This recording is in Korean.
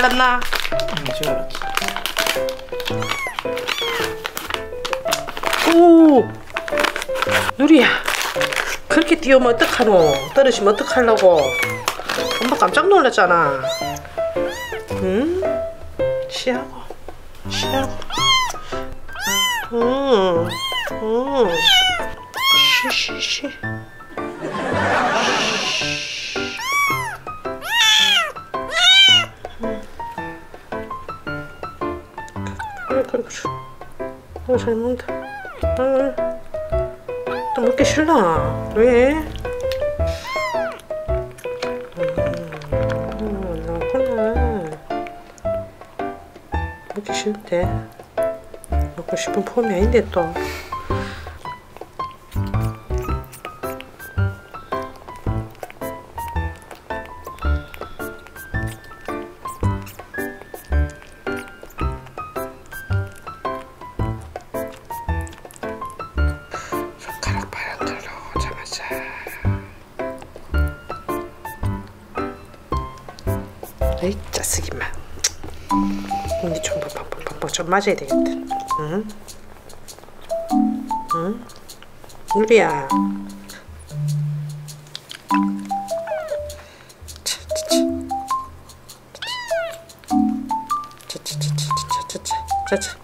발랐나? 이렇게. 오! 누리야. 그렇게 뛰어면 어떡하노? 떨어지면 어떡하려고? 엄마 깜짝 놀랐잖아. 응? 취하고. 취하고. 쉬쉬쉬. 그래. 잘 먹는다. 또 먹기 싫나? 왜? 나구나. 먹기 싫은데. 먹고 싶은 폼이 아닌데 또. 에이, 짜쓰기만. 근데 좀 좀 맞아야 되겠다. 응? 응? 누리야. 차차차.